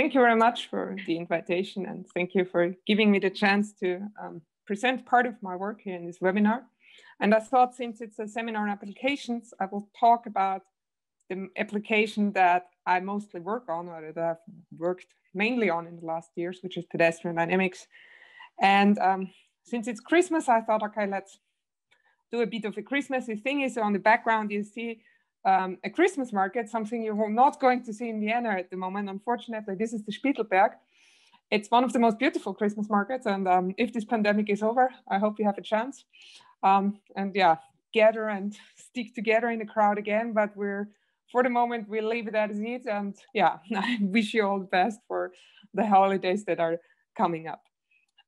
thank you very much for the invitation, and thank you for giving me the chance to present part of my work here in this webinar. And I thought, since it's a seminar on applications, I will talk about the application that I mostly work on, or that I've worked mainly on in the last years, which is pedestrian dynamics. And since it's Christmas, I thought, okay, let's do a bit of a Christmassy thing. So on the background, you see a Christmas market, something you're not going to see in Vienna at the moment. Unfortunately, this is the Spittelberg. It's one of the most beautiful Christmas markets. And if this pandemic is over, I hope you have a chance. And yeah, gather and stick together in the crowd again. But we're, for the moment, we leave it as it is. And yeah, I wish you all the best for the holidays that are coming up.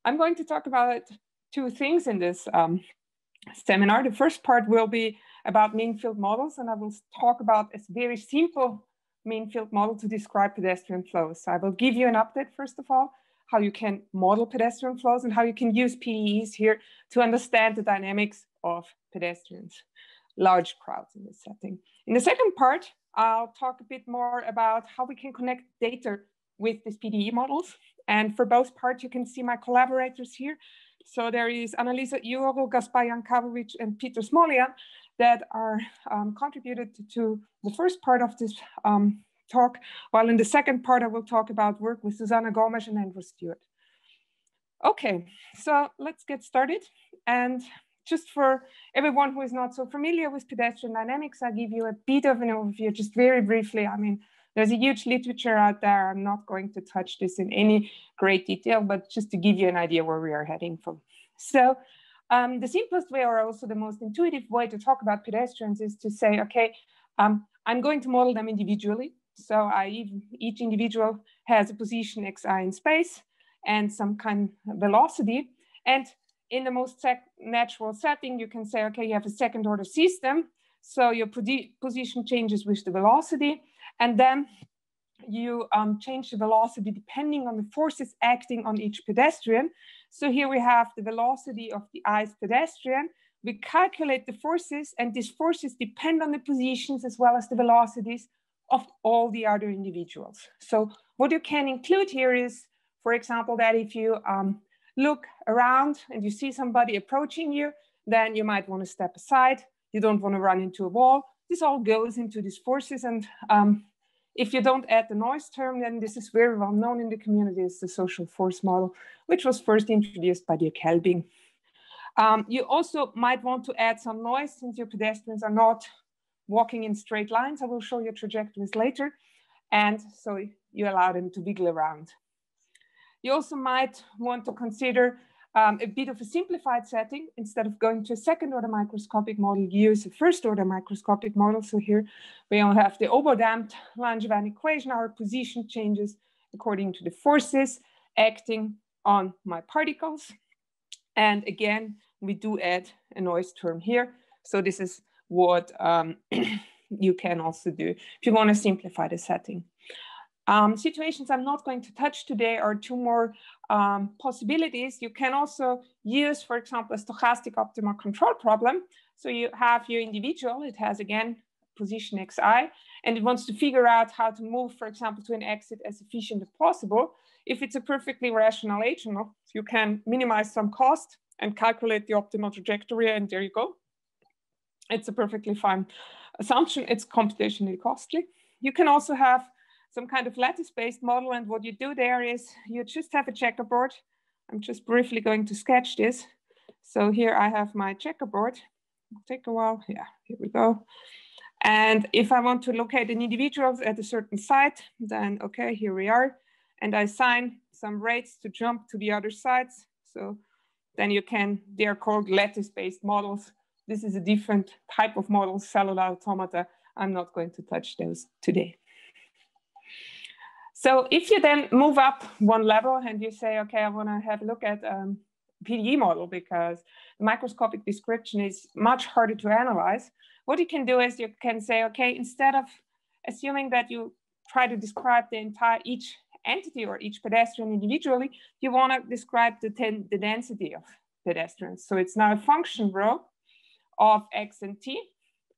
I'm going to talk about two things in this seminar. The first part will be about mean field models, and I will talk about a very simple mean field model to describe pedestrian flows. So I will give you an update, first of all, how you can model pedestrian flows and how you can use PDEs here to understand the dynamics of pedestrians, large crowds in this setting. In the second part, I'll talk a bit more about how we can connect data with these PDE models. And for both parts, you can see my collaborators here. So there is Annalisa Jouro, Gaspar Jankovic, and Peter Smolian that are contributed to the first part of this talk, while in the second part, I will talk about work with Susanna Gomes and Andrew Stewart. Okay, so let's get started. And just for everyone who is not so familiar with pedestrian dynamics, I'll give you a bit of an overview, just very briefly. I mean, there's a huge literature out there. I'm not going to touch this in any great detail, but just to give you an idea where we are heading from. So the simplest way, or also the most intuitive way to talk about pedestrians, is to say, okay, I'm going to model them individually. So each individual has a position xi in space and some kind of velocity. And in the most natural setting, you can say, okay, you have a second order system. So your position changes with the velocity. And then you change the velocity depending on the forces acting on each pedestrian. So here we have the velocity of the ith pedestrian. We calculate the forces, and these forces depend on the positions as well as the velocities of all the other individuals. So what you can include here is, for example, that if you look around and you see somebody approaching you, then you might want to step aside. You don't want to run into a wall. This all goes into these forces. And if you don't add the noise term, then this is very well known in the community as the social force model, which was first introduced by Dirk Helbing. You also might want to add some noise, since your pedestrians are not walking in straight lines. I will show you trajectories later. And so you allow them to wiggle around. You also might want to consider a bit of a simplified setting. Instead of going to a second order microscopic model, you use a first order microscopic model. So here we all have the Oberdamped Langevin equation. Our position changes according to the forces acting on my particles. And again, we do add a noise term here. So this is what you can also do if you want to simplify the setting. Situations I'm not going to touch today are two more possibilities. You can also use, for example, a stochastic optimal control problem. So you have your individual, it has again position xi, and it wants to figure out how to move, for example, to an exit as efficient as possible. If it's a perfectly rational agent, you can minimize some cost and calculate the optimal trajectory, and there you go. It's a perfectly fine assumption. It's computationally costly. You can also have some kind of lattice-based model. And what you do there is you just have a checkerboard. I'm just briefly going to sketch this. So here I have my checkerboard. It'll take a while. Yeah, here we go. And if I want to locate an individual at a certain site, then okay, here we are. And I assign some rates to jump to the other sides. So then you can, they're called lattice-based models. This is a different type of model, cellular automata. I'm not going to touch those today. So if you then move up one level and you say, okay, I want to have a look at PDE model because the microscopic description is much harder to analyze, what you can do is you can say, okay, instead of assuming that you try to describe the entire, each entity or each pedestrian individually, you want to describe the density of pedestrians. So it's now a function row of x and t.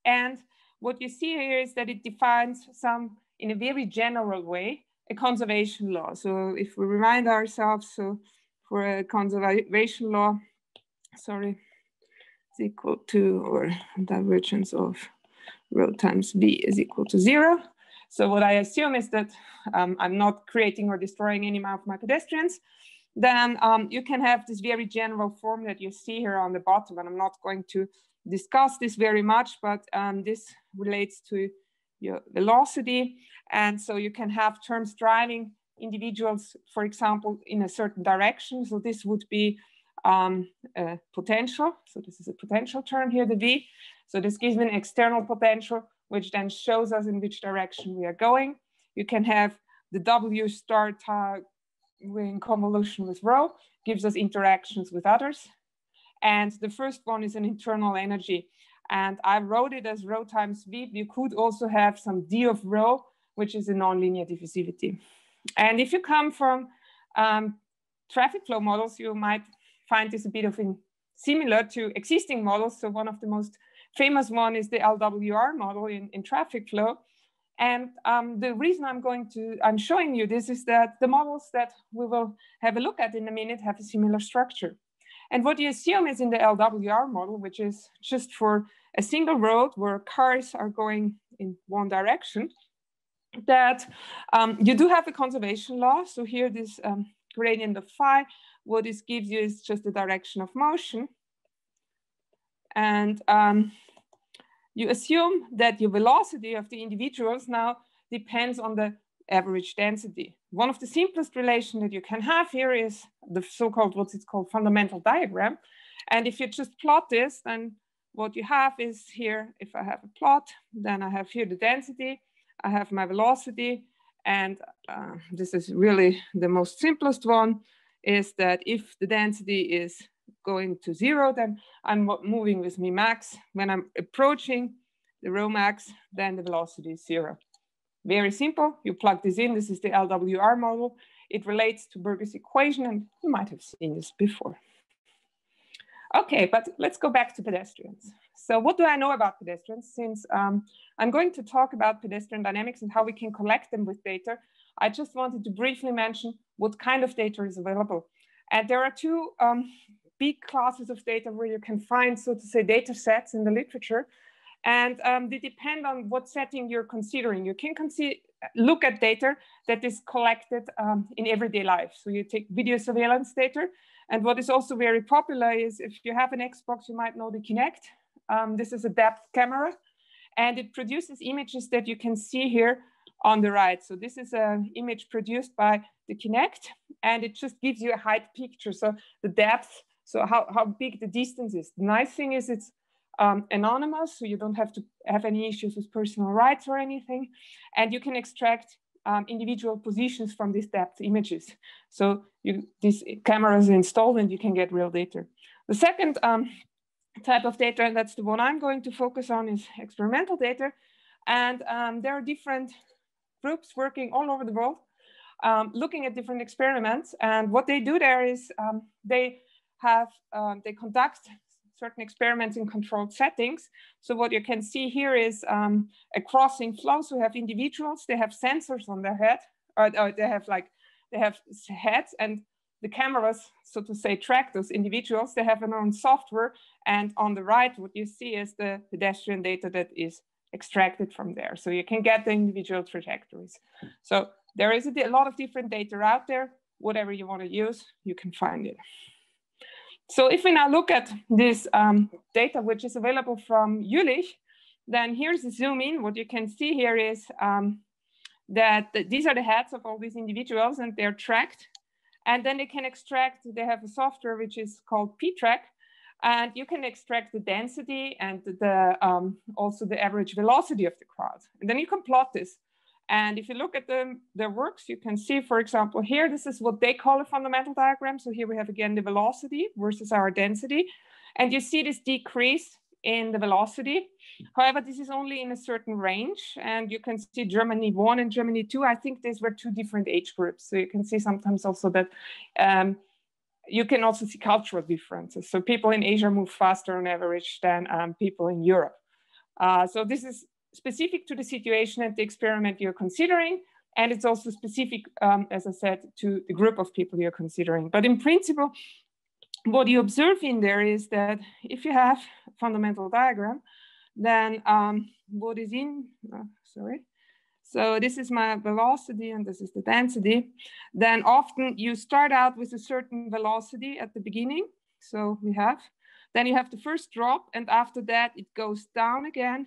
And what you see here is that it defines some, in a very general way, a conservation law. So if we remind ourselves, so for a conservation law, sorry, is equal to, or divergence of rho times b is equal to 0. So what I assume is that I'm not creating or destroying any of my pedestrians. Then you can have this very general form that you see here on the bottom, and I'm not going to discuss this very much, but this relates to your velocity. And so you can have terms driving individuals, for example, in a certain direction. So this would be a potential. So this is a potential term here, the V. So this gives me an external potential, which then shows us in which direction we are going. You can have the W star in convolution with rho, gives us interactions with others. And the first one is an internal energy. And I wrote it as rho times V. You could also have some D of rho, which is a nonlinear diffusivity. And if you come from traffic flow models, you might find this a bit of similar to existing models. So one of the most famous one is the LWR model in traffic flow. And the reason I'm showing you this is that the models that we will have a look at in a minute have a similar structure. And what you assume is in the LWR model, which is just for a single road where cars are going in one direction, that you do have a conservation law. So here this gradient of phi, what this gives you is just the direction of motion. And you assume that your velocity of the individuals now depends on the average density. One of the simplest relations that you can have here is the so-called, fundamental diagram. And if you just plot this, then what you have is here, if I have a plot, then I have here the density, I have my velocity, and this is really the most simplest one, is that if the density is going to 0, then I'm moving with me max. When I'm approaching the rho max, then the velocity is 0. Very simple. You plug this in. This is the LWR model. It relates to Berger's equation, and you might have seen this before. Okay, but let's go back to pedestrians. So what do I know about pedestrians? Since I'm going to talk about pedestrian dynamics and how we can collect them with data, I just wanted to briefly mention what kind of data is available. And there are two big classes of data where you can find, so to say, data sets in the literature. And they depend on what setting you're considering. You can look at data that is collected in everyday life. So you take video surveillance data. And what is also very popular is if you have an Xbox, you might know the Kinect. This is a depth camera. And it produces images that you can see here on the right. So this is an image produced by the Kinect. And it just gives you a height picture. So the depth, so how big the distance is. The nice thing is it's anonymous, so you don't have to have any issues with personal rights or anything. And you can extract individual positions from these depth images. So these cameras are installed and you can get real data. The second type of data, and that's the one I'm going to focus on, is experimental data. And there are different groups working all over the world, looking at different experiments. And what they do there is they conduct certain experiments in controlled settings. So what you can see here is a crossing flow. So we have individuals, they have sensors on their head, or they have heads, and the cameras, so to say, track those individuals. They have their own software. And on the right, what you see is the pedestrian data that is extracted from there. So you can get the individual trajectories. So there is a lot of different data out there. Whatever you want to use, you can find it. So if we now look at this data, which is available from Jülich, then here's a zoom in. What you can see here is that these are the heads of all these individuals and they're tracked. And then they can extract, they have a software which is called PTrack, and you can extract the density and the also the average velocity of the crowd. And then you can plot this. And if you look at their works, you can see, for example, here, this is what they call a fundamental diagram. So here we have again the velocity versus our density. And you see this decrease in the velocity. However, this is only in a certain range. And you can see Germany 1 and Germany 2. I think these were two different age groups. So you can see sometimes also that you can also see cultural differences. So people in Asia move faster on average than people in Europe. So this is specific to the situation at the experiment you're considering. And it's also specific, as I said, to the group of people you're considering. But in principle, what you observe in there is that if you have a fundamental diagram, then what is in, So this is my velocity and this is the density. Then often you start out with a certain velocity at the beginning. So we have, then you have the first drop, and after that it goes down again,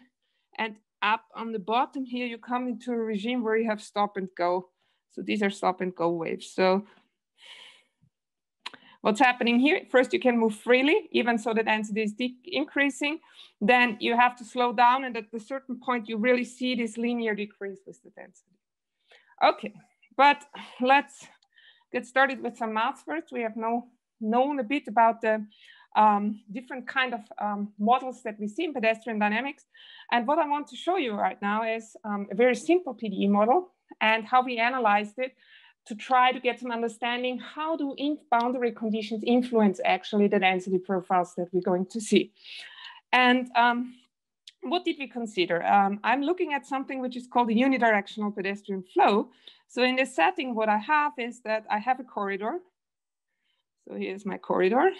and up on the bottom here, you come into a regime where you have stop and go. So these are stop and go waves. So what's happening here? First, you can move freely, even so the density is increasing. Then you have to slow down, and at a certain point, you really see this linear decrease with the density. Okay, but let's get started with some math first. We have known a bit about the different kind of models that we see in pedestrian dynamics. And what I want to show you right now is a very simple PDE model and how we analyzed it to try to get some understanding how do boundary conditions influence actually the density profiles that we're going to see. And what did we consider? I'm looking at something which is called a unidirectional pedestrian flow. So in this setting, what I have is that I have a corridor. So here's my corridor.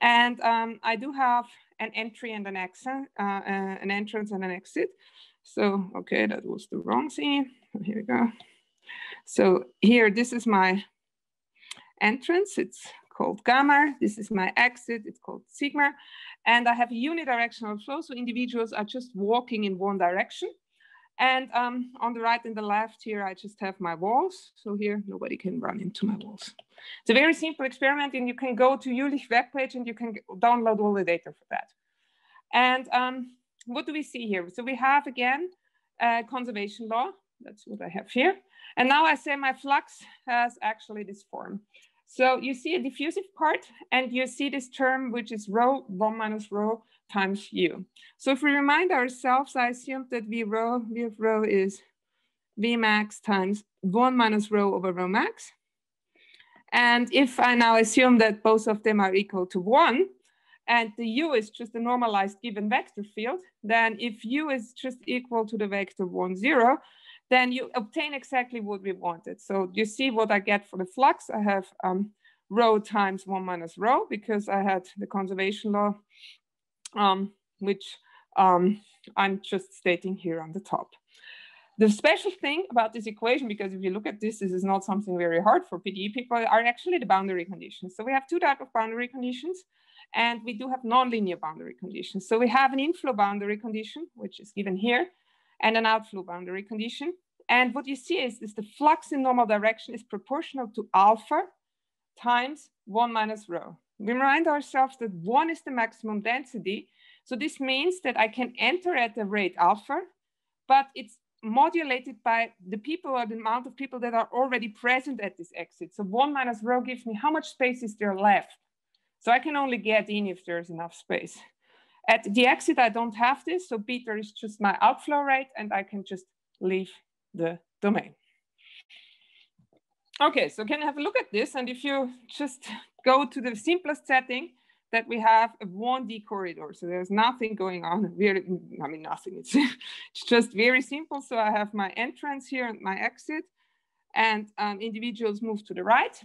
And I do have an entry and an exit, an entrance and an exit. So, okay, that was the wrong scene. Here we go. So here, this is my entrance. It's called gamma. This is my exit. It's called sigma. And I have a unidirectional flow. So individuals are just walking in one direction. And on the right and the left here, I just have my walls. So here, nobody can run into my walls. It's a very simple experiment, and you can go to Jülich webpage and you can download all the data for that. And what do we see here? So we have, again, conservation law. That's what I have here. And now I say my flux has actually this form. So you see a diffusive part, and you see this term, which is rho, 1 minus rho, times u. So if we remind ourselves, I assumed that v of rho is v max times 1 minus rho over rho max. And if I now assume that both of them are equal to 1, and the u is just a normalized given vector field, then if u is just equal to the vector 1, 0, then you obtain exactly what we wanted. So you see what I get for the flux. I have rho times 1 minus rho, because I had the conservation law, which I'm just stating here on the top. The special thing about this equation, because if you look at this is not something very hard for PDE people, are actually the boundary conditions. So we have two types of boundary conditions, and we do have nonlinear boundary conditions. So we have an inflow boundary condition, which is given here, and an outflow boundary condition. And what you see is the flux in normal direction is proportional to alpha times 1 minus rho. We remind ourselves that 1 is the maximum density. So this means that I can enter at the rate alpha, but it's modulated by the people or the amount of people that are already present at this exit. So 1 minus rho gives me how much space is there left. So I can only get in if there's enough space. At the exit, I don't have this, so beta is just my outflow rate, and I can just leave the domain. Okay, so can I have a look at this? And if you just go to the simplest setting, that we have a 1D corridor, so there's nothing going on. I mean, nothing. It's just very simple. So I have my entrance here and my exit, and individuals move to the right.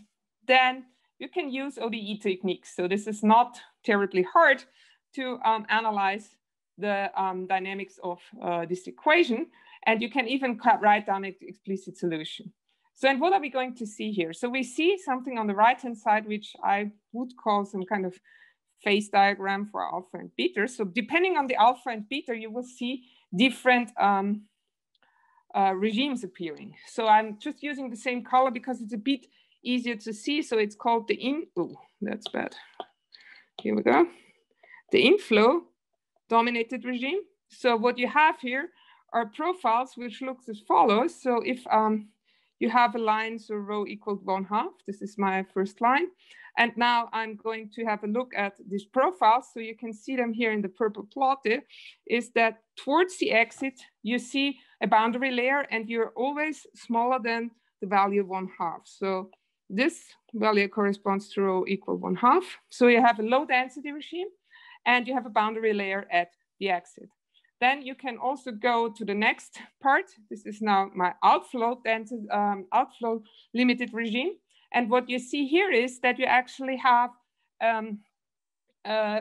Then you can use ODE techniques. So this is not terribly hard to analyze the dynamics of this equation. And you can even write down an explicit solution. So, and what are we going to see here? So we see something on the right-hand side, which I would call some kind of phase diagram for alpha and beta. So depending on the alpha and beta, you will see different regimes appearing. So I'm just using the same color because it's a bit easier to see. So it's called the oh, that's bad. Here we go. The inflow dominated regime. So what you have here are profiles which looks as follows. So if you have a line, so rho equals 1/2, this is my first line. And now I'm going to have a look at these profiles. So you can see them here in the purple plotted, is that towards the exit, you see a boundary layer and you're always smaller than the value 1/2. So this value corresponds to rho equal 1/2. So you have a low density regime and you have a boundary layer at the exit. Then you can also go to the next part. This is now my outflow, outflow limited regime. And what you see here is that you actually have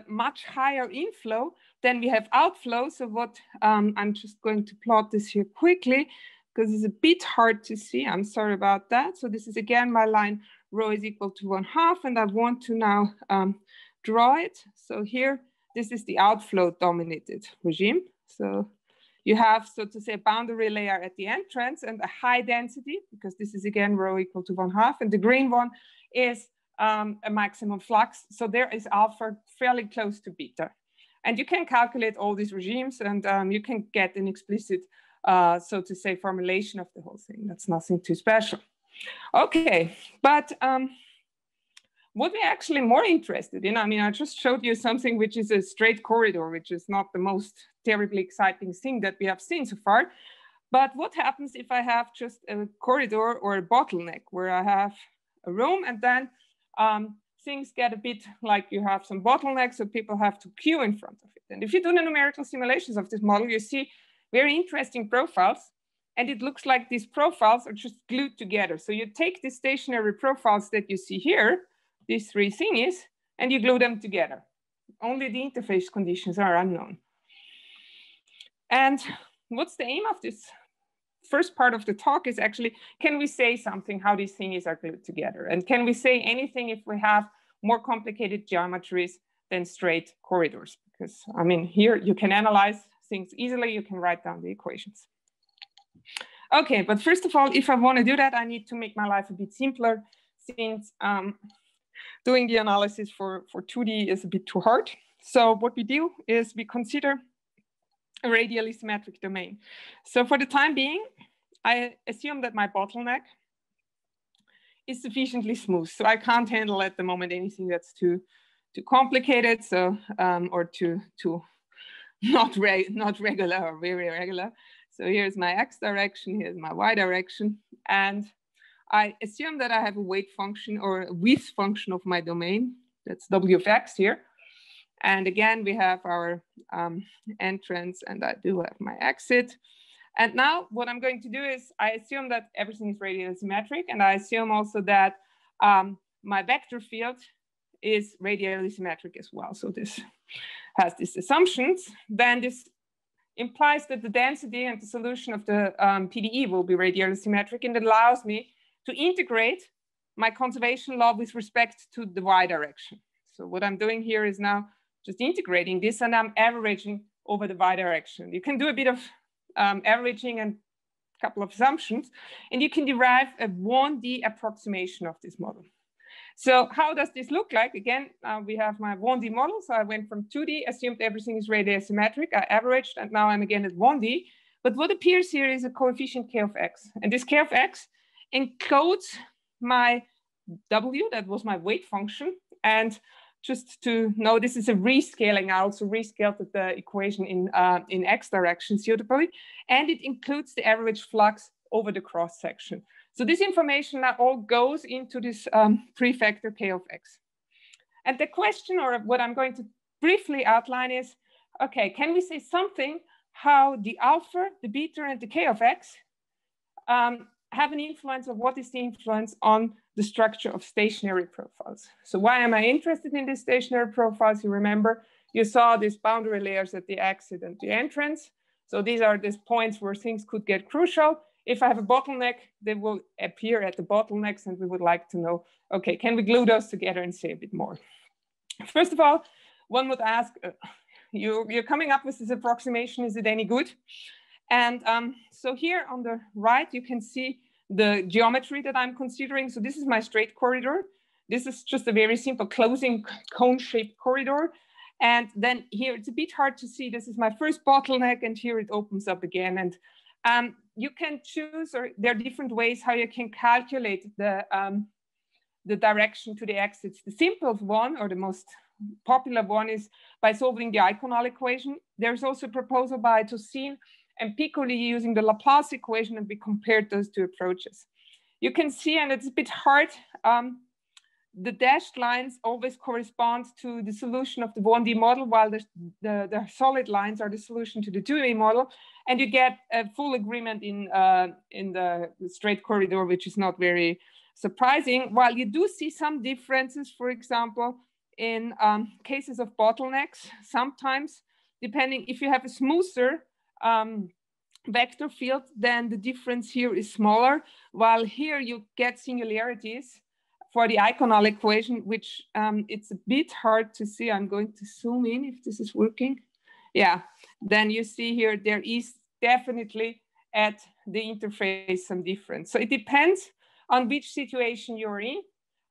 much higher inflow than we have outflow. So what I'm just going to plot this here quickly because it's a bit hard to see. I'm sorry about that. So this is again my line rho is equal to 1/2, and I want to now draw it. So here, this is the outflow dominated regime. So you have, so to say, a boundary layer at the entrance and a high density, because this is again rho equal to 1/2. And the green one is a maximum flux. So there is alpha fairly close to beta. And you can calculate all these regimes, and you can get an explicit, so to say, formulation of the whole thing. That's nothing too special. Okay, but what we're actually more interested in, I mean, I just showed you something which is a straight corridor, which is not the most terribly exciting thing that we have seen so far. But what happens if I have just a corridor or a bottleneck where I have a room, and then things get a bit like you have some bottlenecks, so people have to queue in front of it. And if you do the numerical simulations of this model, you see very interesting profiles. And it looks like these profiles are just glued together. So you take the stationary profiles that you see here, these three thingies, and you glue them together. Only the interface conditions are unknown. And what's the aim of this first part of the talk is actually, can we say something how these thingies are glued together? And can we say anything if we have more complicated geometries than straight corridors? Because I mean, here you can analyze things easily, you can write down the equations. Okay, but first of all, if I want to do that, I need to make my life a bit simpler, since doing the analysis for 2D is a bit too hard. So what we do is we consider a radially symmetric domain. So for the time being, I assume that my bottleneck is sufficiently smooth. So I can't handle at the moment anything that's too complicated, so or too not regular or very regular. So here's my x direction, here's my y direction, and I assume that I have a weight function or a width function of my domain. That's w of x here. And again, we have our entrance, and I do have my exit. And now what I'm going to do is I assume that everything is radially symmetric, and I assume also that my vector field is radially symmetric as well. So this has these assumptions. Then this implies that the density and the solution of the PDE will be radially symmetric, and it allows me to integrate my conservation law with respect to the y direction. So what I'm doing here is now just integrating this, and I'm averaging over the y direction. You can do a bit of averaging and a couple of assumptions, and you can derive a 1D approximation of this model. So how does this look like? Again, we have my 1D model. So I went from 2D, assumed everything is radially symmetric. I averaged, and now I'm again at 1D. But what appears here is a coefficient k of x. And this k of x encodes my w, that was my weight function. And just to know, this is a rescaling. I also rescaled the equation in x direction suitably. And it includes the average flux over the cross section. So this information now all goes into this prefactor k of x. And the question, or what I'm going to briefly outline is, okay, can we say something how the alpha, the beta, and the k of x have an influence, or what is the influence on the structure of stationary profiles? So why am I interested in these stationary profiles? You remember, you saw these boundary layers at the exit and the entrance. So these are these points where things could get crucial. If I have a bottleneck, they will appear at the bottlenecks, and we would like to know, okay, can we glue those together and say a bit more? First of all, one would ask, you're coming up with this approximation, is it any good? And so here on the right, you can see the geometry that I'm considering. So this is my straight corridor. This is just a very simple closing cone-shaped corridor. And then here, it's a bit hard to see. This is my first bottleneck, and here it opens up again. And you can choose, or there are different ways how you can calculate the direction to the exits. The simplest one, or the most popular one, is by solving the Eikonal equation. There's also a proposal by Tosin and Piccoli using the Laplace equation, and we compared those two approaches. You can see, and it's a bit hard, the dashed lines always correspond to the solution of the 1D model, while the solid lines are the solution to the 2D model. And you get a full agreement in the straight corridor, which is not very surprising. While you do see some differences, for example, in cases of bottlenecks, sometimes, depending if you have a smoother vector field, then the difference here is smaller, while here you get singularities for the Eikonal equation, which it's a bit hard to see. I'm going to zoom in if this is working. Yeah, then you see here, there is definitely at the interface some difference. So it depends on which situation you're in.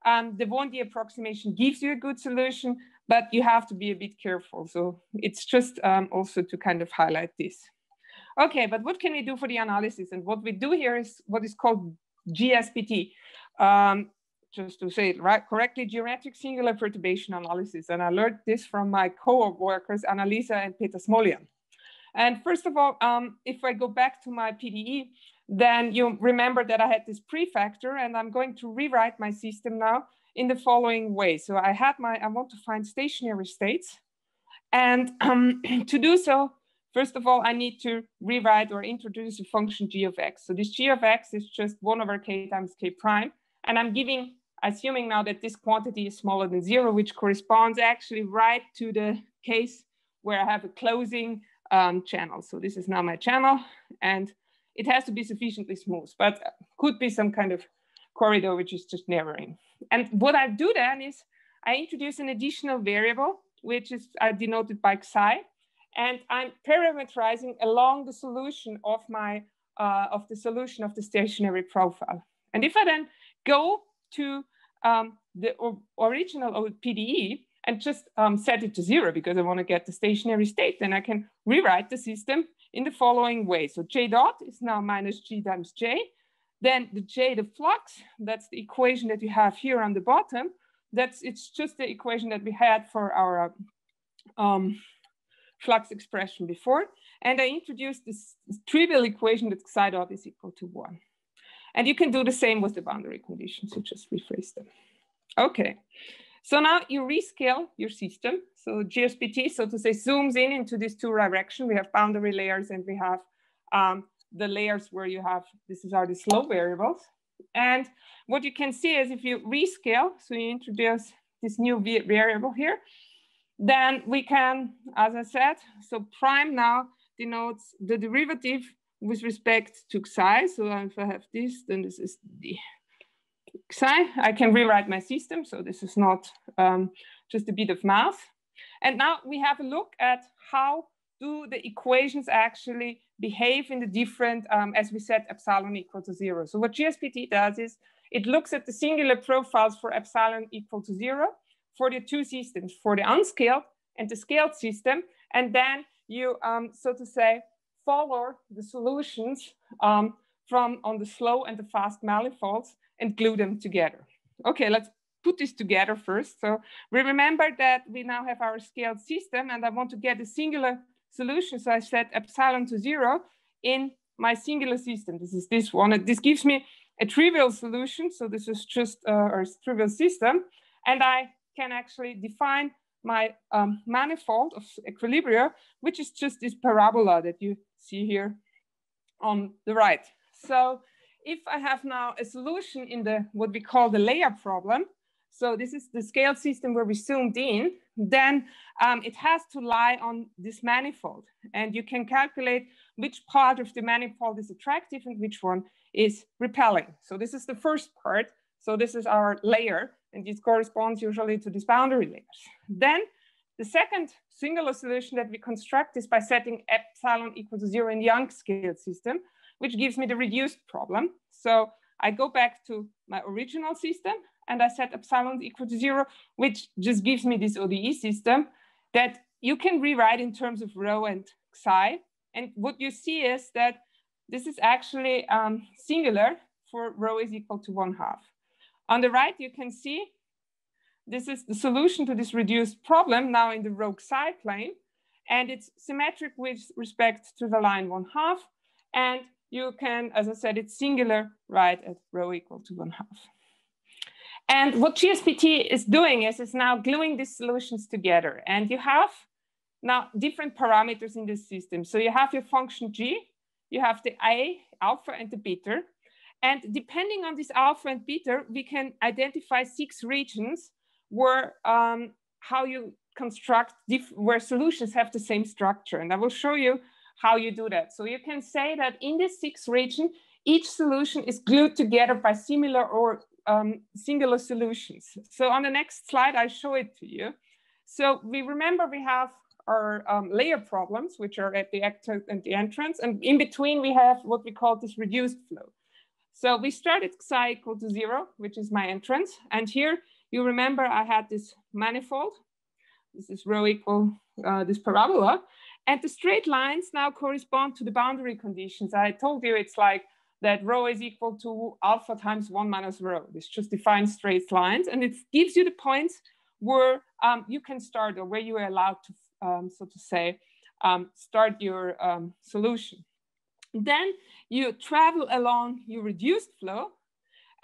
The 1D approximation gives you a good solution, but you have to be a bit careful. So it's just also to kind of highlight this. Okay, but what can we do for the analysis? And what we do here is what is called GSPT. Just to say it right, correctly, geometric singular perturbation analysis. And I learned this from my co-workers, Annalisa and Peter Smolian. And first of all, if I go back to my PDE, then you remember that I had this prefactor, and I'm going to rewrite my system now in the following way. So I had my, I want to find stationary states. And to do so, first of all, I need to rewrite or introduce a function g of x. So this g of x is just 1/k times k prime. And I'm giving, assuming now that this quantity is smaller than 0, which corresponds actually right to the case where I have a closing channel. So this is now my channel, and it has to be sufficiently smooth, but could be some kind of corridor which is just narrowing. And what I do then is I introduce an additional variable, which is denoted by psi, and I'm parametrizing along the solution of my of the solution of the stationary profile. And if I then go to the original PDE and just set it to 0 because I want to get the stationary state, then I can rewrite the system in the following way. So j dot is now minus g times j. Then the j, the flux, that's the equation that you have here on the bottom. It's just the equation that we had for our flux expression before. And I introduced this trivial equation that psi dot is equal to 1. And you can do the same with the boundary conditions, so just rephrase them. Okay, so now you rescale your system. So GSPT, so to say, zooms in into these two directions. We have boundary layers and we have the layers where you have, are the slope variables. And what you can see is if you rescale, so you introduce this new variable here, then we can, as I said, so prime now denotes the derivative with respect to psi. So if I have this, then this is the psi. I can rewrite my system. So this is not just a bit of math. And now we have a look at how do the equations actually behave in the different, as we said, epsilon equal to 0. So what GSPT does is it looks at the singular profiles for epsilon equal to 0 for the two systems, for the unscaled and the scaled system. And then you, so to say, follow the solutions from on the slow and the fast manifolds and glue them together. Okay, let's put this together first. So we remember that we now have our scaled system and I want to get a singular solution. So I set epsilon to 0 in my singular system. This is this one. And this gives me a trivial solution. So this is just a trivial system. And I can actually define my manifold of equilibria, which is just this parabola that you see here on the right. So if I have now a solution in the what we call the layer problem, so this is the scaled system where we zoomed in, then it has to lie on this manifold. And you can calculate which part of the manifold is attractive and which one is repelling. So this is the first part. So this is our layer, and this corresponds usually to these boundary layers. Then the second singular solution that we construct is by setting epsilon equal to 0 in the unscaled system, which gives me the reduced problem. So I go back to my original system and I set epsilon equal to 0, which just gives me this ODE system that you can rewrite in terms of rho and psi. And what you see is that this is actually singular for rho is equal to 1/2. On the right, you can see this is the solution to this reduced problem now in the rogue psi plane, and it's symmetric with respect to the line 1/2. And you can, as I said, it's singular right at rho equal to 1/2. And what GSPT is doing is it's now gluing these solutions together. And you have now different parameters in this system. So you have your function G, you have the A, alpha, and the beta. And depending on this alpha and beta, we can identify 6 regions where how you construct, where solutions have the same structure. And I will show you how you do that. So you can say that in this 6th region, each solution is glued together by similar or singular solutions. So on the next slide, I show it to you. So we remember we have our layer problems, which are at the exit and the entrance. And in between, we have what we call this reduced flow. So we started psi equal to 0, which is my entrance. And here, you remember I had this manifold. This is rho equal this parabola. And the straight lines now correspond to the boundary conditions. I told you it's like that rho is equal to alpha times 1 minus rho. This just defines straight lines. And it gives you the points where you can start, or where you are allowed to, so to say, start your solution. Then you travel along your reduced flow.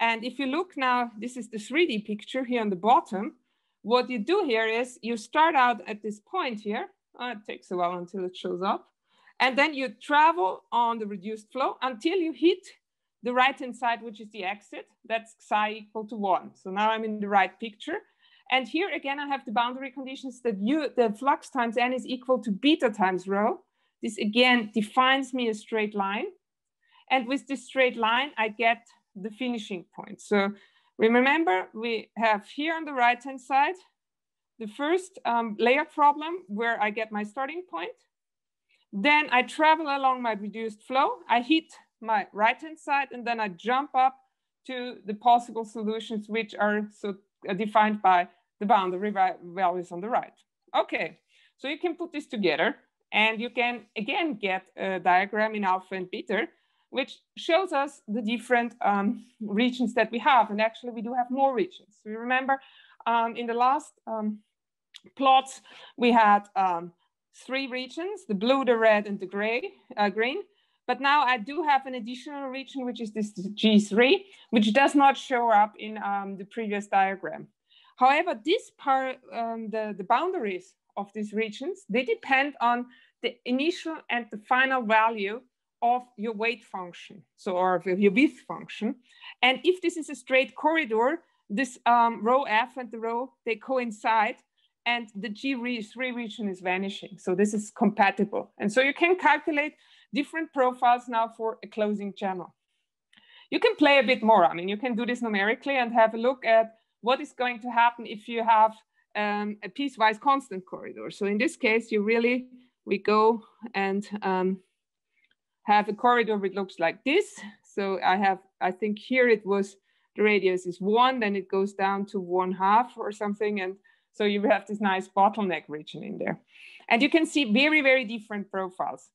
And if you look now, this is the 3D picture here on the bottom. What you do here is you start out at this point here. It takes a while until it shows up. And then you travel on the reduced flow until you hit the right-hand side, which is the exit. That's psi equal to 1. So now I'm in the right picture. And here again, I have the boundary conditions that the flux times n is equal to beta times rho. This again defines me a straight line. And with this straight line, I get the finishing point. So remember, we have here on the right-hand side, the first layer problem where I get my starting point. Then I travel along my reduced flow. I hit my right-hand side, and then I jump up to the possible solutions, which are so defined by the boundary values on the right. Okay, so you can put this together, and you can again get a diagram in alpha and beta, which shows us the different regions that we have. And actually, we do have more regions. We remember in the last plots, we had 3 regions, the blue, the red, and the green. But now I do have an additional region, which is this G3, which does not show up in the previous diagram. However, this part, the boundaries of these regions, they depend on the initial and the final value of your weight function, so or of your width function. And if this is a straight corridor, this rho f and the rho, they coincide, and the G3 region is vanishing. So this is compatible. And so you can calculate different profiles now for a closing channel. You can play a bit more. I mean, you can do this numerically and have a look at what is going to happen if you have a piecewise constant corridor. So in this case, you really, we go and have a corridor which looks like this. So I have, I think here it was, the radius is 1, then it goes down to 1/2 or something. And so you have this nice bottleneck region in there. And you can see very, very different profiles.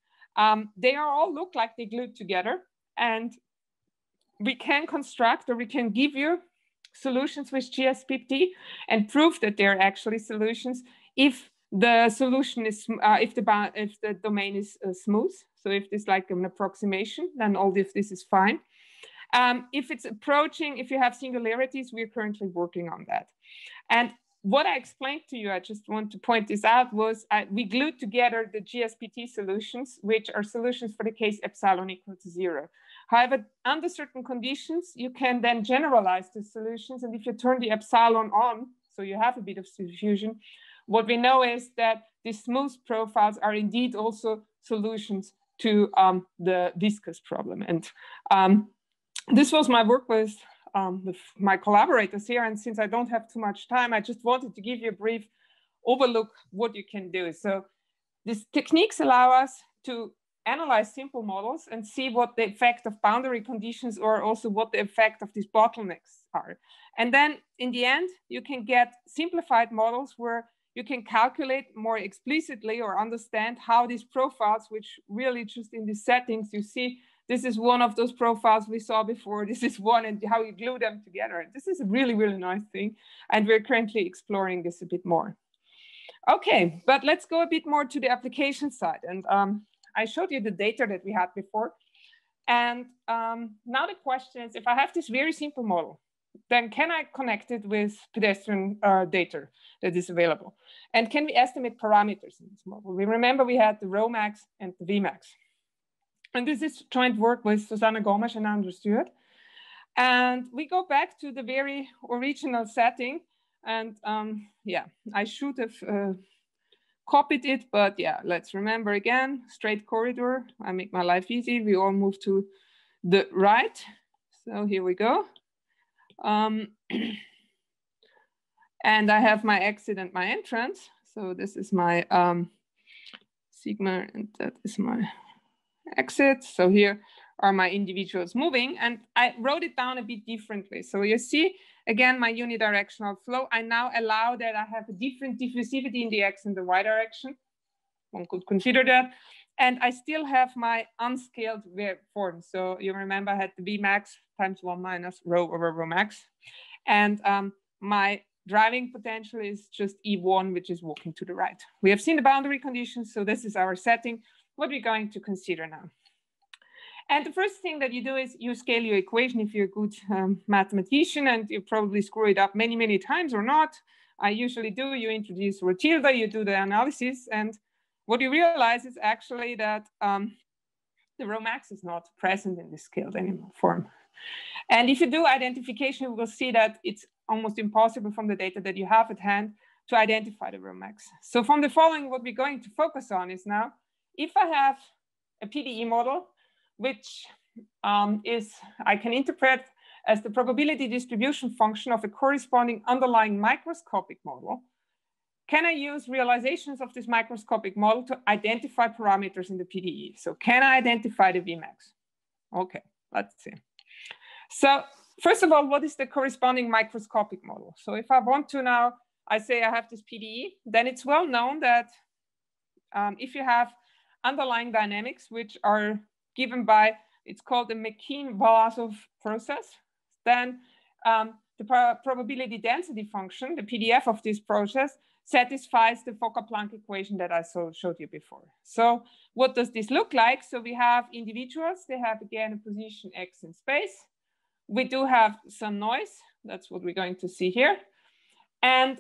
They are all look like they glued together. And we can construct, or we can give you solutions with GSPT and prove that they're actually solutions if the solution is, if the domain is smooth. So if it's like an approximation, then all of this is fine. If it's approaching, if you have singularities, we're currently working on that. And what I explained to you, I just want to point this out, was we glued together the GSPT solutions, which are solutions for the case epsilon equal to 0. However, under certain conditions, you can then generalize the solutions. And if you turn the epsilon on, so you have a bit of diffusion, what we know is that these smooth profiles are indeed also solutions to the viscous problem. And this was my work with my collaborators here. And since I don't have too much time, I just wanted to give you a brief overlook what you can do. So these techniques allow us to analyze simple models and see what the effect of boundary conditions or also what the effect of these bottlenecks are. And then in the end, you can get simplified models where you can calculate more explicitly or understand how these profiles, which really just in these settings, you see this is one of those profiles we saw before. This is one, and how you glue them together. This is a really, really nice thing. And we're currently exploring this a bit more. Okay, but let's go a bit more to the application side. And I showed you the data that we had before. And now the question is, if I have this very simple model, then can I connect it with pedestrian data that is available? And can we estimate parameters in this model? We remember we had the Rho-max and the V-max. And this is joint work with Susanna Gomes and Andrew Stewart. And we go back to the very original setting. And yeah, I should have copied it, but yeah, let's remember again, straight corridor. I make my life easy. We all move to the right. So here we go. And I have my exit and my entrance. So this is my sigma and that is my exit. So here are my individuals moving, and I wrote it down a bit differently. So you see, again, my unidirectional flow. I now allow that I have a different diffusivity in the X and the Y direction. One could consider that. And I still have my unscaled form. So you remember I had the V max times 1 minus rho over rho max. And my driving potential is just E1, which is walking to the right. We have seen the boundary conditions. So this is our setting. What we're going to consider now. And the first thing that you do is you scale your equation if you're a good mathematician, and you probably screw it up many, many times or not. I usually do. You introduce rho tilde, you do the analysis, and what you realize is actually that the rho max is not present in this scaled anymore form. And if you do identification, you will see that it's almost impossible from the data that you have at hand to identify the rho max. So from the following, what we're going to focus on is now, if I have a PDE model, which I can interpret as the probability distribution function of a corresponding underlying microscopic model, can I use realizations of this microscopic model to identify parameters in the PDE? So can I identify the Vmax? Okay, let's see. So first of all, what is the corresponding microscopic model? So if I want to now, I say I have this PDE, then it's well known that if you have underlying dynamics, which are given by, it's called the McKean-Vlasov process, then the probability density function, the PDF of this process, satisfies the Fokker-Planck equation that I showed you before. So what does this look like? So we have individuals, they have again a position X in space. We do have some noise, that's what we're going to see here. And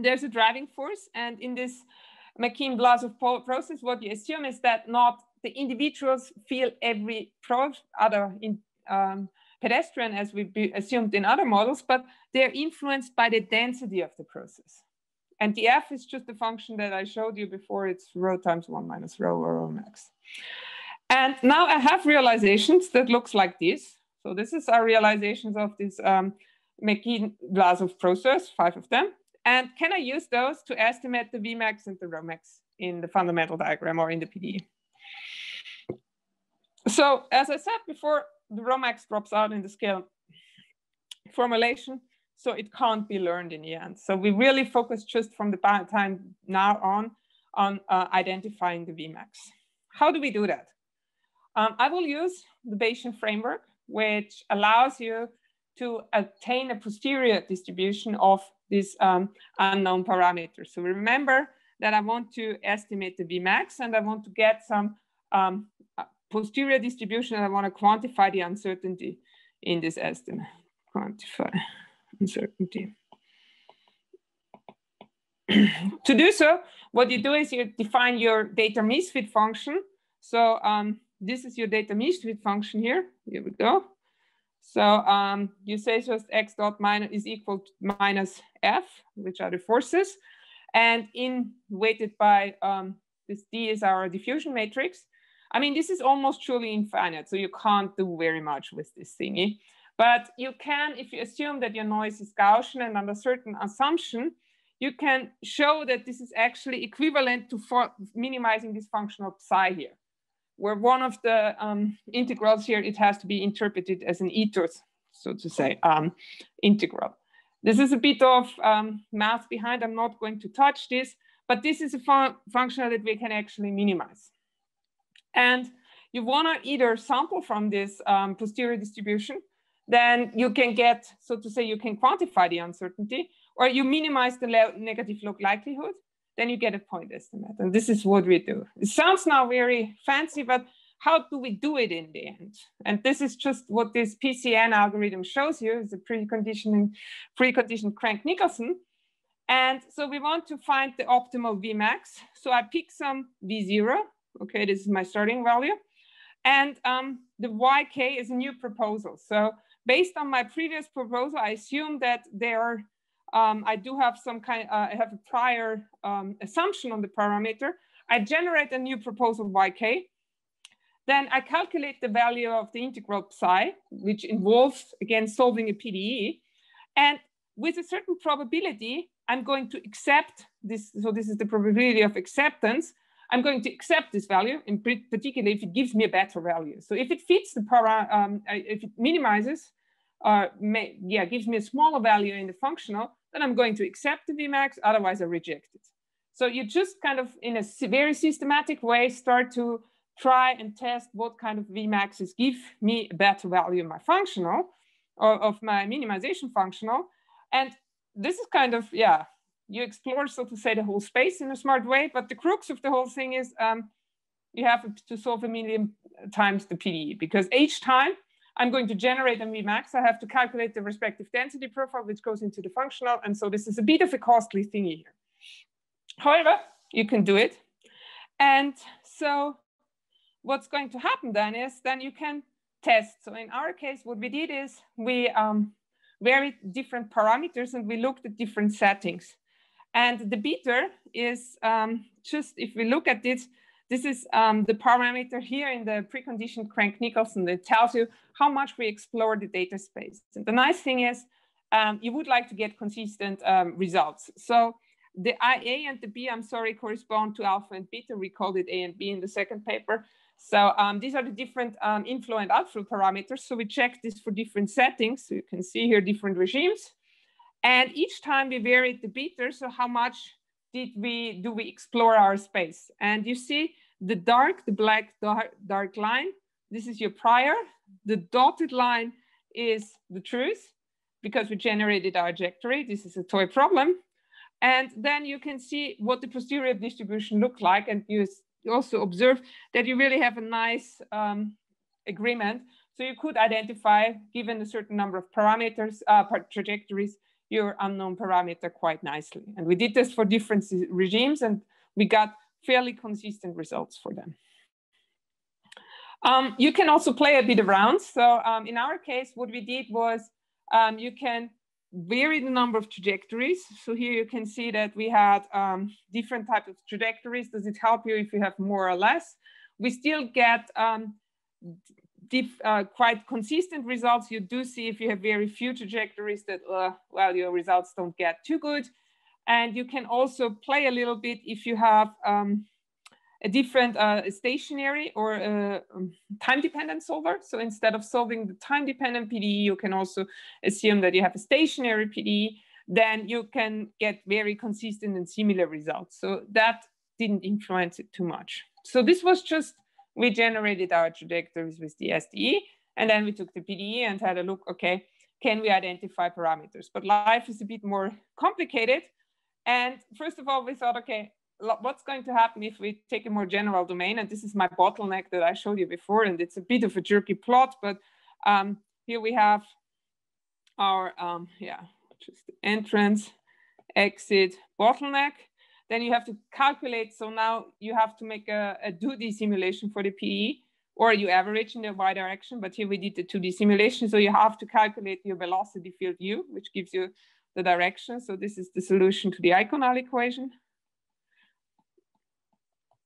there's a driving force, and in this McKean-Vlasov process, what you assume is that not the individuals feel every other pedestrian as we assumed in other models, but they're influenced by the density of the process. And the F is just the function that I showed you before, it's rho times 1 minus rho or rho max. And now I have realizations that looks like this. So this is our realizations of this McKean-Vlasov process, 5 of them. And can I use those to estimate the Vmax and the rho max in the fundamental diagram or in the PDE? So as I said before, the rho max drops out in the scale formulation, so it can't be learned in the end. So we really focus just from the time now on identifying the Vmax. How do we do that? I will use the Bayesian framework, which allows you to attain a posterior distribution of this unknown parameter. So remember that I want to estimate the Vmax and I want to get some posterior distribution, and I want to quantify the uncertainty in this estimate. Quantify uncertainty. To do so, what you do is you define your data misfit function. So this is your data misfit function here. Here we go. So you say just x dot minus is equal to minus f, which are the forces, and in weighted by this d is our diffusion matrix. I mean, this is almost truly infinite, so you can't do very much with this thingy. But you can, if you assume that your noise is Gaussian and under certain assumption, you can show that this is actually equivalent to minimizing this function of psi here, where one of the integrals here, it has to be interpreted as an ethos, so to say, integral. This is a bit of math behind, I'm not going to touch this, but this is a function that we can actually minimize. And you want to either sample from this posterior distribution, then you can get, so to say, you can quantify the uncertainty, or you minimize the negative log likelihood, then you get a point estimate. And this is what we do. It sounds now very fancy, but how do we do it in the end? And this is just what this PCN algorithm shows you, is a preconditioned Crank-Nicolson. And so we want to find the optimal Vmax. So I pick some V0. Okay, this is my starting value. And the YK is a new proposal. So based on my previous proposal, I assume that there, I do have some kind, I have a prior assumption on the parameter. I generate a new proposal YK. Then I calculate the value of the integral psi, which involves, again, solving a PDE. And with a certain probability, I'm going to accept this. So this is the probability of acceptance. I'm going to accept this value, in particular, if it gives me a better value. So if it fits the para, if it minimizes, gives me a smaller value in the functional, then I'm going to accept the Vmax, otherwise I reject it. So you just kind of, in a very systematic way, start to try and test what kind of Vmaxes give me a better value in my functional, or of my minimization functional. And this is kind of, yeah, you explore, so to say, the whole space in a smart way, but the crux of the whole thing is you have to solve a million times the PDE, because each time I'm going to generate a Vmax, I have to calculate the respective density profile, which goes into the functional. And so this is a bit of a costly thingy here. However, you can do it. And so what's going to happen then is then you can test. So in our case, what we did is we varied different parameters and we looked at different settings. And the beta is just, if we look at it, this is the parameter here in the preconditioned Crank-Nicolson that tells you how much we explore the data space. And the nice thing is you would like to get consistent results. So the A and the B, I'm sorry, correspond to alpha and beta. We called it A and B in the second paper. So these are the different inflow and outflow parameters. So we checked this for different settings. So you can see here different regimes. And each time we varied the beta, so how much did we, do we explore our space? And you see the dark, the black dark line, this is your prior. The dotted line is the truth because we generated our trajectory. This is a toy problem. And then you can see what the posterior distribution looked like. And you also observe that you really have a nice agreement. So you could identify, given a certain number of parameters, trajectories, your unknown parameter quite nicely. And we did this for different regimes and we got fairly consistent results for them. You can also play a bit around. So in our case, what we did was you can vary the number of trajectories. So here you can see that we had different types of trajectories. Does it help you if you have more or less? We still get quite consistent results. You do see if you have very few trajectories that, well, your results don't get too good. And you can also play a little bit if you have a different stationary or time-dependent solver. So instead of solving the time-dependent PDE, you can also assume that you have a stationary PDE, then you can get very consistent and similar results. So that didn't influence it too much. So this was just, we generated our trajectories with the SDE, and then we took the PDE and had a look, okay, can we identify parameters? But life is a bit more complicated. And first of all, we thought, okay, what's going to happen if we take a more general domain? And this is my bottleneck that I showed you before, and it's a bit of a jerky plot, but here we have our, just entrance, exit, bottleneck. Then you have to calculate. So now you have to make a 2D simulation for the PE, or you average in the Y direction, but here we did the 2D simulation. So you have to calculate your velocity field U, which gives you the direction. So this is the solution to the Eikonal equation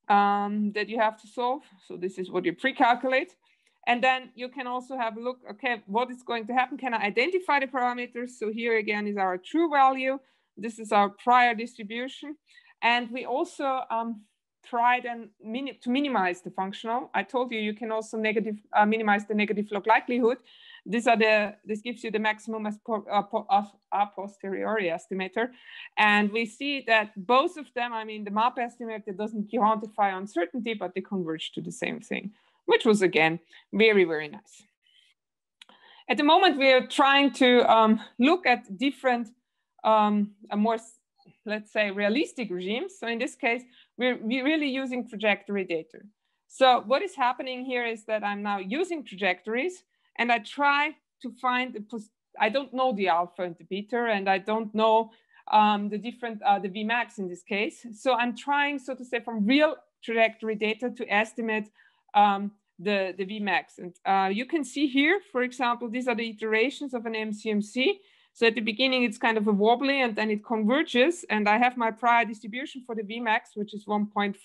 that you have to solve. So this is what you pre-calculate. And then you can also have a look, okay, what is going to happen? Can I identify the parameters? So here again is our true value. This is our prior distribution. And we also tried and to minimize the functional. I told you, you can also minimize the negative log likelihood. These are the, this gives you the maximum a posteriori estimator. And we see that both of them, I mean, the MAP estimator doesn't quantify uncertainty, but they converge to the same thing, which was again, very, very nice. At the moment, we are trying to look at different, more, let's say, realistic regimes. So in this case, we're really using trajectory data. So what is happening here is that I'm now using trajectories and I try to find, I don't know the alpha and the beta, and I don't know the different, the Vmax in this case. So I'm trying, so to say, from real trajectory data to estimate the Vmax. And you can see here, for example, these are the iterations of an MCMC. So at the beginning, it's kind of a wobbly and then it converges. And I have my prior distribution for the Vmax, which is 1.5.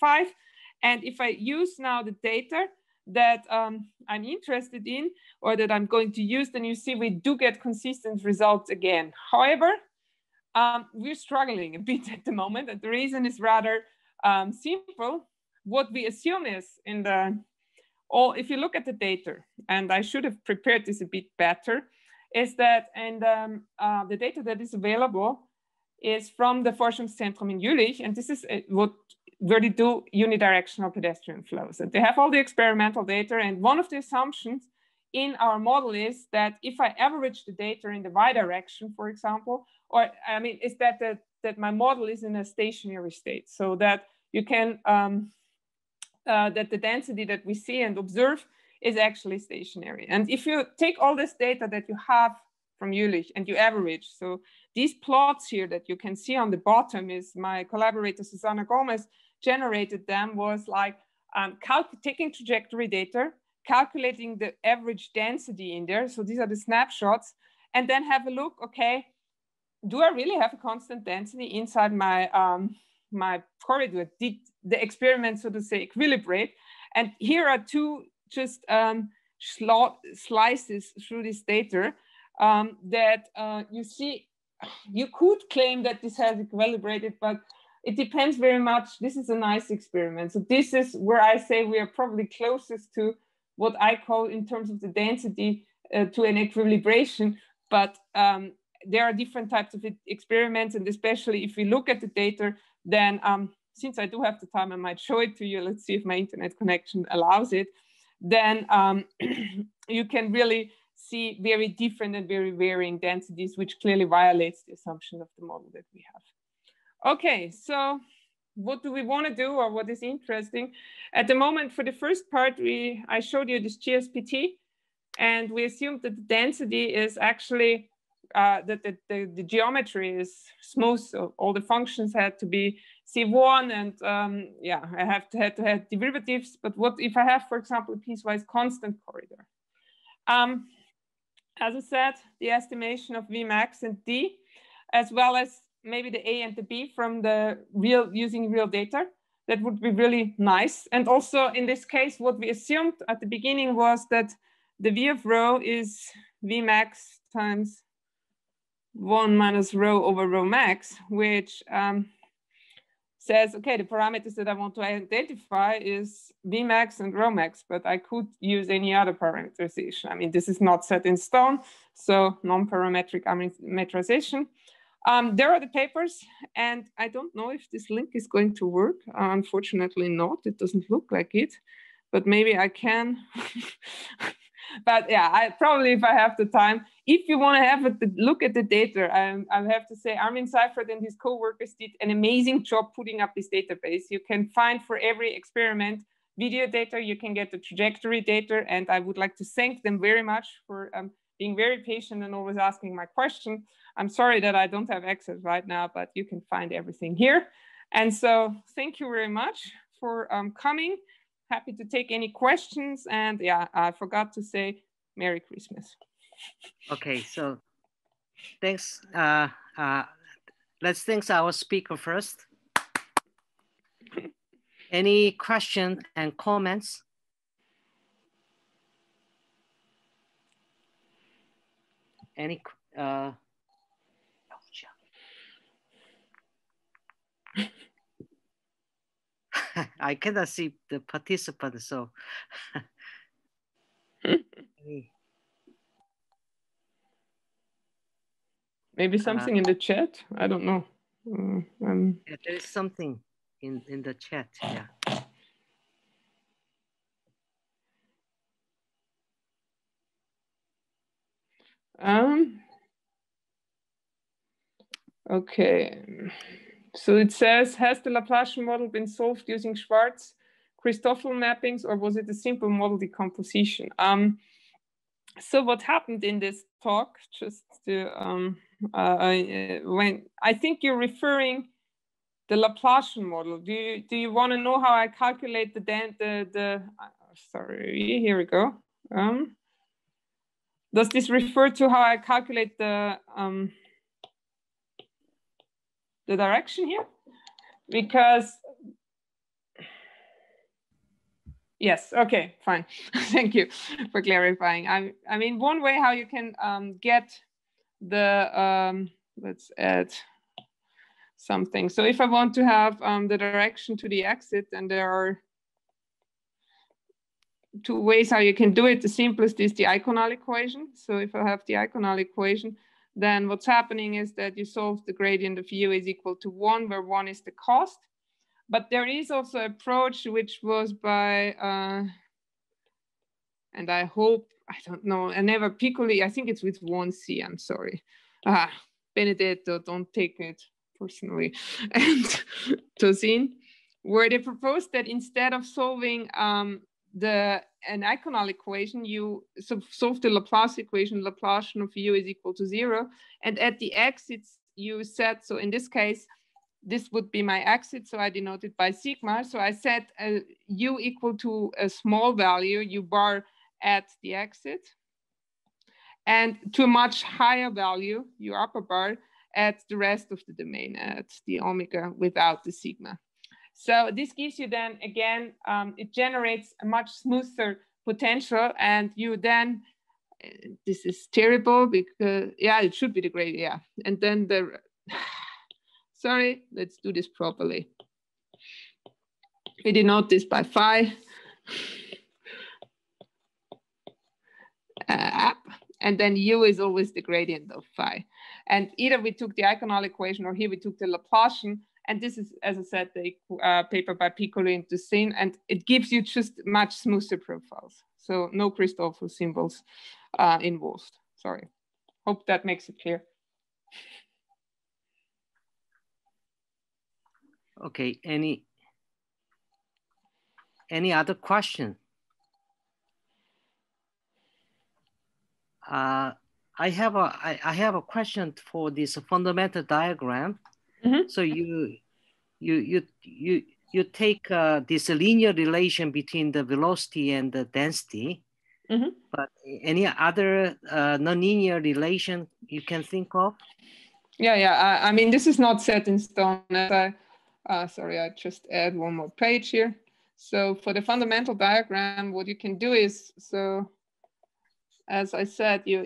And if I use now the data that I'm interested in, or that I'm going to use, then you see we do get consistent results again. However, we're struggling a bit at the moment. And the reason is rather simple. What we assume is in the, or if you look at the data, and I should have prepared this a bit better, is that and the data that is available is from the Forschungszentrum in Jülich, and this is what where they do unidirectional pedestrian flows. And they have all the experimental data, and one of the assumptions in our model is that if I average the data in the y direction, for example, or I mean, is that that my model is in a stationary state, so that you can that the density that we see and observe is actually stationary. And if you take all this data that you have from Jülich and you average, so these plots here that you can see on the bottom is my collaborator Susanna Gomes generated them, was like taking trajectory data, calculating the average density in there. So these are the snapshots, and then have a look, okay, do I really have a constant density inside my, my corridor? Did the experiment, so to say, equilibrate? And here are two just slices through this data that you see, you could claim that this has equilibrated, but it depends very much. This is a nice experiment. So this is where I say we are probably closest to what I call in terms of the density to an equilibration, but there are different types of experiments. And especially if we look at the data, then since I do have the time, I might show it to you. Let's see if my internet connection allows it. Then you can really see very different and very varying densities, which clearly violates the assumption of the model that we have. Okay, so what do we want to do, or what is interesting? At the moment, for the first part, I showed you this GSPT, and we assumed that the density is actually, that the geometry is smooth, so all the functions had to be C1, and yeah, I have to have derivatives. But what if I have, for example, a piecewise constant corridor? As I said, the estimation of Vmax and D, as well as maybe the A and the B from the real, using real data, that would be really nice. And also in this case, what we assumed at the beginning was that the V of rho is Vmax times 1 minus rho over rho max, which says, okay, the parameters that I want to identify is Vmax and rho max, but I could use any other parameterization. I mean, this is not set in stone, so non-parametric parameterization. There are the papers, and I don't know if this link is going to work. Unfortunately not, it doesn't look like it, but maybe I can. But yeah, I probably, if I have the time, if you want to have a look at the data, I have to say Armin Seifert and his co-workers did an amazing job putting up this database. You can find for every experiment video data, you can get the trajectory data, and I would like to thank them very much for being very patient and always asking my question. I'm sorry that I don't have access right now, but you can find everything here. And so thank you very much for coming. Happy to take any questions, and yeah, I forgot to say Merry Christmas. Okay, so thanks. Let's thank our speaker first. Any questions and comments? Any? I cannot see the participant, so. Maybe something in the chat. I don't know. Yeah, there is something in the chat. Yeah. Okay. So it says, has the Laplacian model been solved using Schwarz Christoffel mappings, or was it a simple model decomposition? So what happened in this talk, just to, when I think you're referring the Laplacian model. Do you want to know how I calculate sorry, here we go. Does this refer to how I calculate the direction here? Because, yes, okay, fine. Thank you for clarifying. I mean, one way how you can get the, let's add something. So if I want to have the direction to the exit, and there are two ways how you can do it. The simplest is the Eikonal equation. So if I have the Eikonal equation, then what's happening is that you solve the gradient of u is equal to 1, where 1 is the cost. But there is also an approach which was by, and I hope, I don't know, I never Piccoli, I think it's with 1C, I'm sorry. Benedetto, don't take it personally. And Tosin, where they proposed that instead of solving an Eikonal equation, you solve the Laplace equation, Laplacian of u is equal to 0. And at the exits, you set, so in this case, this would be my exit, so I denote it by sigma. So I set u equal to a small value, u bar at the exit, and to a much higher value, u upper bar, at the rest of the domain, at the omega without the sigma. So this gives you then, again, it generates a much smoother potential, and you then, this is terrible because, yeah, it should be the gradient, yeah. And then the, sorry, let's do this properly. We denote this by phi, up, and then u is always the gradient of phi. And either we took the Eikonal equation, or here we took the Laplacian. And this is, as I said, the paper by Piccoli and Tosin, and it gives you just much smoother profiles. So no Christoffel symbols involved. Sorry. Hope that makes it clear. Okay. Any other question? I have a question for this fundamental diagram. Mm-hmm. So you take this linear relation between the velocity and the density, mm-hmm. but any other nonlinear relation you can think of? Yeah, yeah. I mean, this is not set in stone. Sorry, I just add one more page here. So for the fundamental diagram, what you can do is, so as I said, you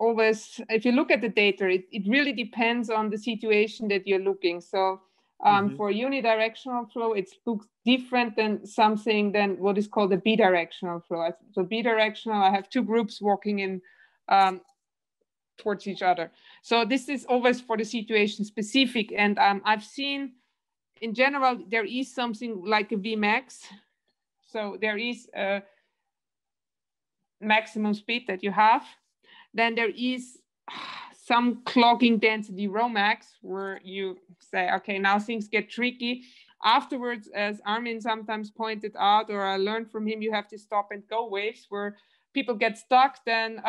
always, if you look at the data, it really depends on the situation that you're looking. So mm-hmm. for unidirectional flow, it looks different than something than what is called a bidirectional flow. So bidirectional, I have two groups walking in towards each other. So this is always for the situation specific. And I've seen in general, there is something like a Vmax. So there is a maximum speed that you have. Then there is some clogging density rho max, where you say, okay, now things get tricky. Afterwards, as Armin sometimes pointed out, or I learned from him, you have to stop and go waves where people get stuck. Then